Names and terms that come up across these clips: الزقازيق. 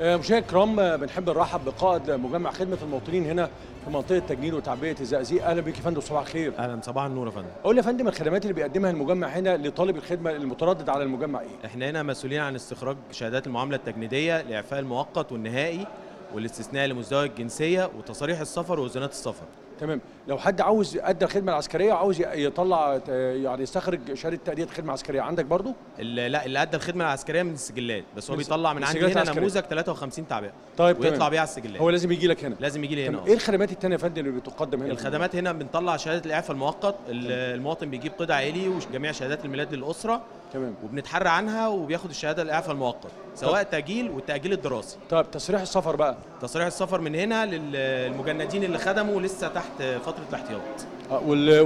مشاهدينا الكرام، بنحب نرحب بقائد مجمع خدمه المواطنين هنا في منطقه تجميل وتعبئه الزقازيق. اهلا بيك يا فندم، صباح الخير. اهلا، صباح النور يا فندم. قول لي يا فندم، الخدمات اللي بيقدمها المجمع هنا لطالب الخدمه المتردد على المجمع ايه؟ احنا هنا مسؤولين عن استخراج شهادات المعامله التجنيديه، الاعفاء المؤقت والنهائي والاستثناء لمزدوجة الجنسيه وتصاريح السفر واذونات السفر. تمام. لو حد عاوز ادى الخدمه العسكريه وعاوز يطلع يعني يستخرج شهاده تاديه خدمه عسكريه، عندك برضو؟ لا، اللي ادى الخدمه العسكريه من السجلات، بس هو بيطلع من عندي هنا نموذج 53 تعبئه. طيب، ويطلع بيها على السجلات. هو لازم يجي لك هنا؟ لازم يجي لي هنا. ايه الخدمات الثانيه يا فندم اللي بتقدم هنا؟ الخدمات هنا بنطلع شهاده الاعفاء المؤقت، المواطن بيجيب قطع عائلي وجميع شهادات الميلاد للاسره. تمام. وبنتحرى عنها وبياخد الشهاده الاعفاء المؤقت، سواء تاجيل والتاجيل الدراسي. طيب، تصريح السفر بقى؟ تصريح السفر من هنا للمجندين اللي خدموا لسه تحت فتره الاحتياط.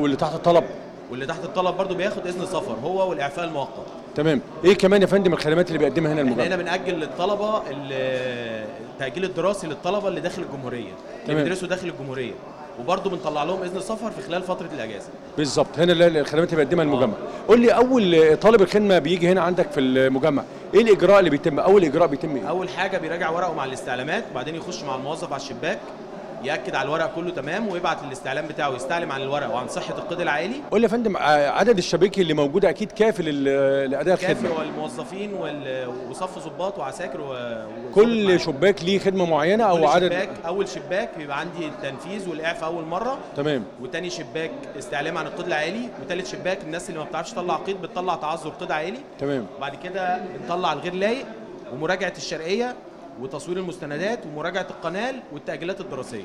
واللي تحت الطلب؟ واللي تحت الطلب برضه بياخد اذن سفر هو والاعفاء المؤقت. تمام. ايه كمان يا فندم الخدمات اللي بيقدمها هنا المجمع؟ هنا بنأجل للطلبه التأجيل الدراسي للطلبه اللي داخل الجمهوريه، اللي بيدرسوا داخل الجمهوريه، وبرضه بنطلع لهم اذن سفر في خلال فتره الاجازه. بالظبط، هنا الخدمات اللي بيقدمها المجمع. قول لي، اول طالب الخدمه بيجي هنا عندك في المجمع، ايه الاجراء اللي بيتم؟ اول اجراء بيتم ايه؟ اول حاجه بيراجع ورقه مع الاستعلامات، وبعدين يخش مع الموظف على الشباك ياكد على الورق كله تمام، ويبعت الاستعلام بتاعه ويستعلم عن الورق وعن صحه القيد العائلي. قول لي يا فندم، عدد الشباكي اللي موجوده اكيد كافي لاداء الخدمه؟ كافي، والموظفين وصف ظباط وعساكر كل شباك ليه خدمه معينه او عدد؟ شباك، اول شباك بيبقى عندي التنفيذ والاعفاء اول مره. تمام. وثاني شباك استعلام عن القيد العائلي، وثالث شباك الناس اللي ما بتعرفش تطلع قيد بتطلع تعذر قيد عائلي. تمام. وبعد كده بنطلع الغير لايق ومراجعه الشرعيه وتصوير المستندات ومراجعه القنال والتاجيلات الدراسيه.